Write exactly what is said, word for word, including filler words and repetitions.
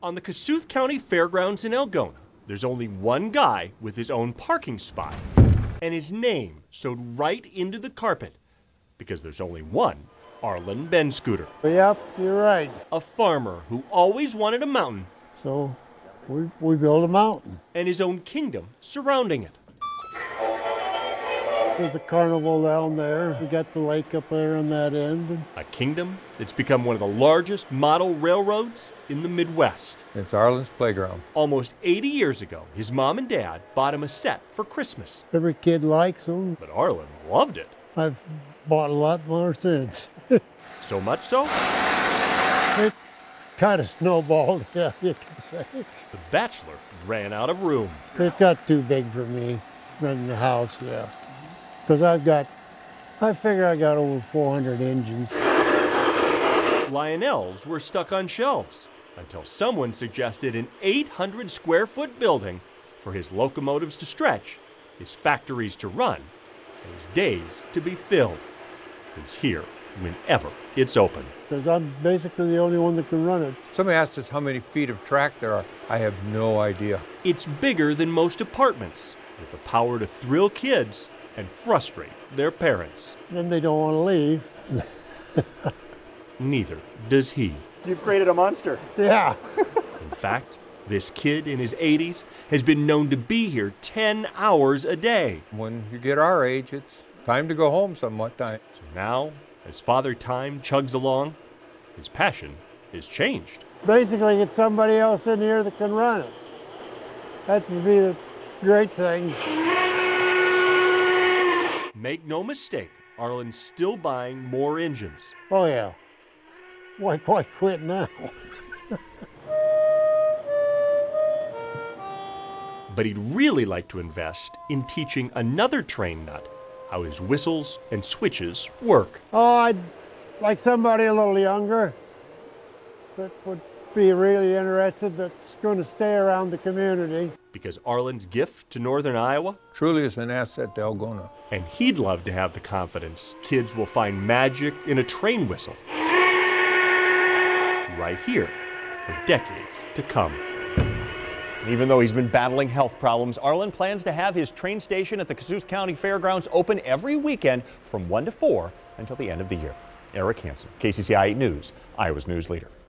On the Kossuth County Fairgrounds in Algona, there's only one guy with his own parking spot, and his name sewed right into the carpet, because there's only one Arlen Benschoter. Yep, you're right. A farmer who always wanted a mountain. So we, we built a mountain. And his own kingdom surrounding it. There's a carnival down there. We got the lake up there on that end. A kingdom that's become one of the largest model railroads in the Midwest. It's Arlen's playground. Almost eighty years ago, his mom and dad bought him a set for Christmas. Every kid likes them. But Arlen loved it. I've bought a lot more since. So much so? It kind of snowballed, yeah, you could say. The bachelor ran out of room. It got too big for me running the house, yeah. Because I've got, I figure I got over four hundred engines. Lionels were stuck on shelves until someone suggested an eight hundred square foot building for his locomotives to stretch, his factories to run, and his days to be filled. It's here whenever it's open. Because I'm basically the only one that can run it. Somebody asked us how many feet of track there are. I have no idea. It's bigger than most apartments, with the power to thrill kids and frustrate their parents. Then they don't want to leave. Neither does he. You've created a monster. Yeah. In fact, this kid in his eighties has been known to be here ten hours a day. When you get our age, it's time to go home somewhat time. So now, as Father Time chugs along, his passion is changed. Basically, get somebody else in here that can run it. That would be the great thing. Make no mistake, Arlen's still buying more engines. Oh yeah, why, why quit now? But he'd really like to invest in teaching another train nut how his whistles and switches work. Oh, I'd like somebody a little younger that would be really interested, that's going to stay around the community. Because Arlen's gift to northern Iowa truly is an asset to Algona. And he'd love to have the confidence kids will find magic in a train whistle right here for decades to come. Even though he's been battling health problems, Arlen plans to have his train station at the Kossuth County Fairgrounds open every weekend from one to four until the end of the year. Eric Hansen, K C C I eight News, Iowa's news leader.